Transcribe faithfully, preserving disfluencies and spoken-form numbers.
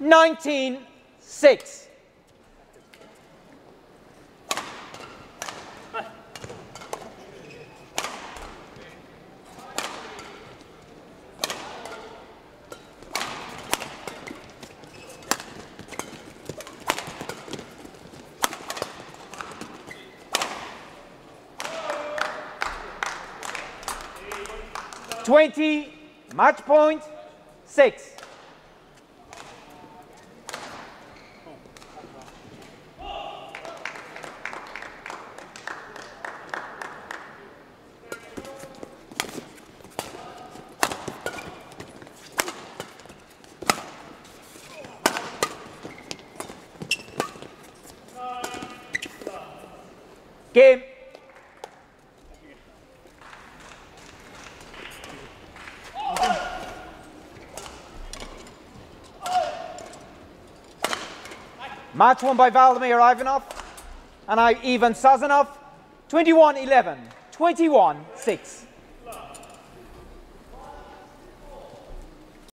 nineteen six. twenty, match point, six. Game. Match won by Vladimir Ivanov and I, Ivan Sozonov, twenty-one eleven, twenty-one six.